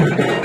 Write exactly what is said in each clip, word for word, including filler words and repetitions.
Thank you.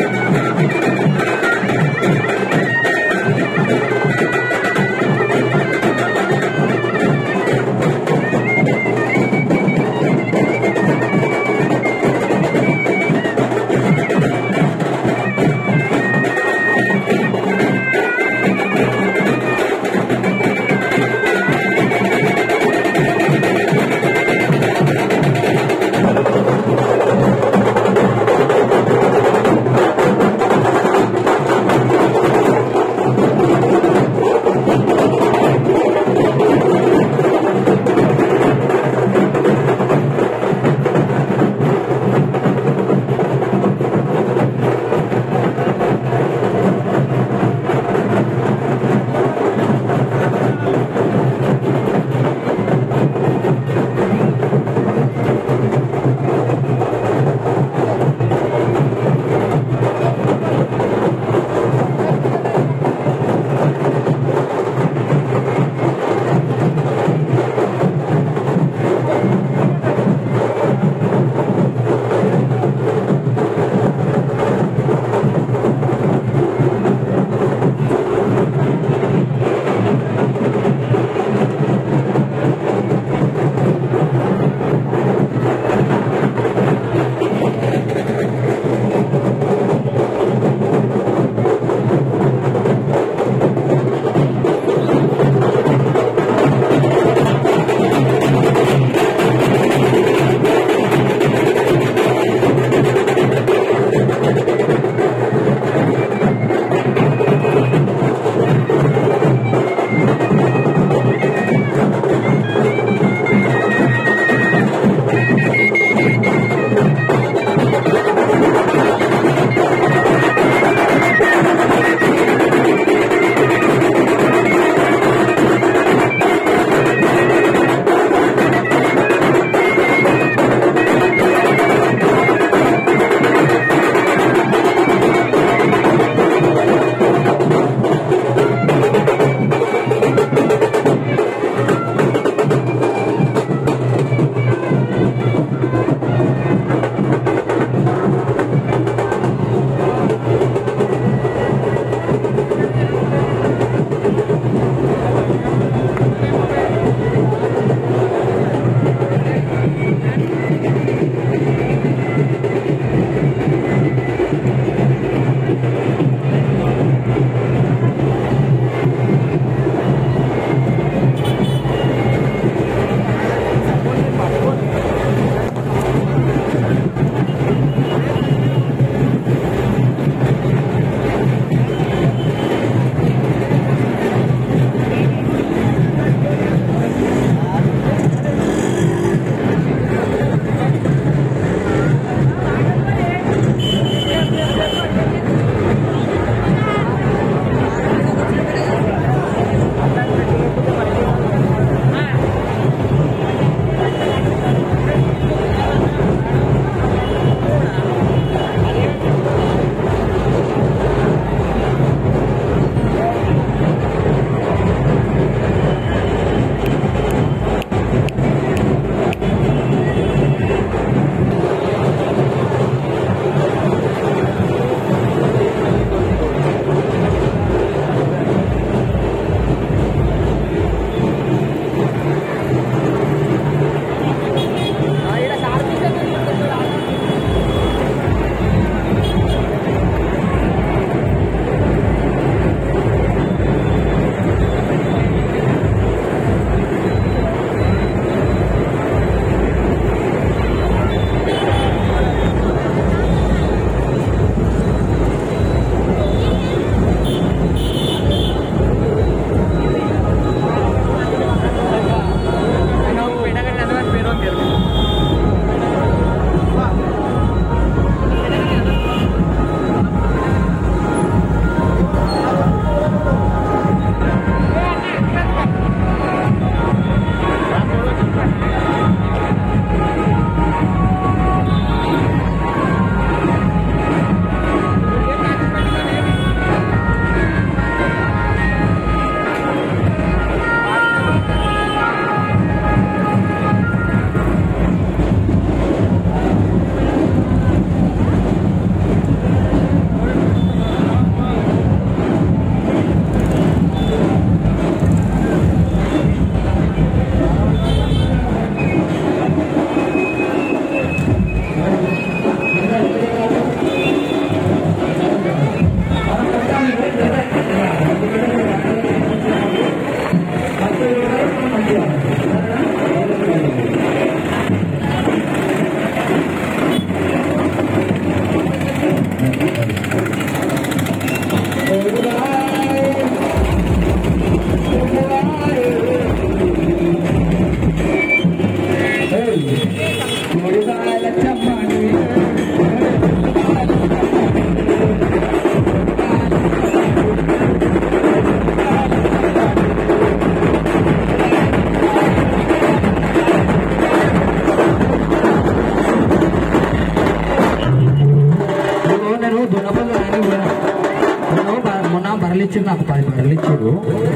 ఇచ్చి నాకు పది బర్రెలు ఇచ్చాడు.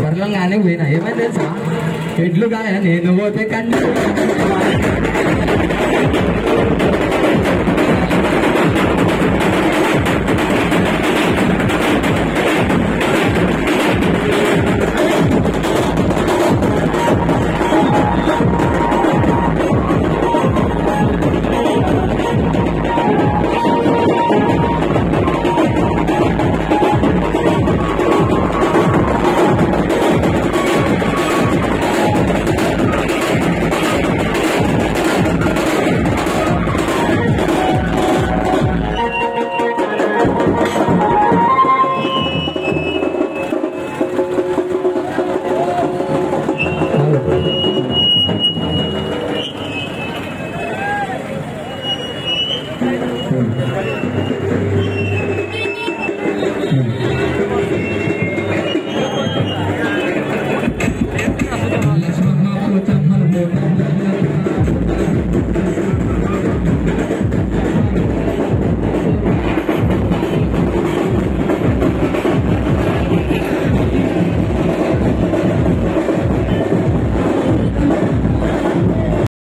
బర్రెలు కానీ పోయినా ఏమైంది తెలుసా, ఎడ్లు కానీ నేను పోతే కంటే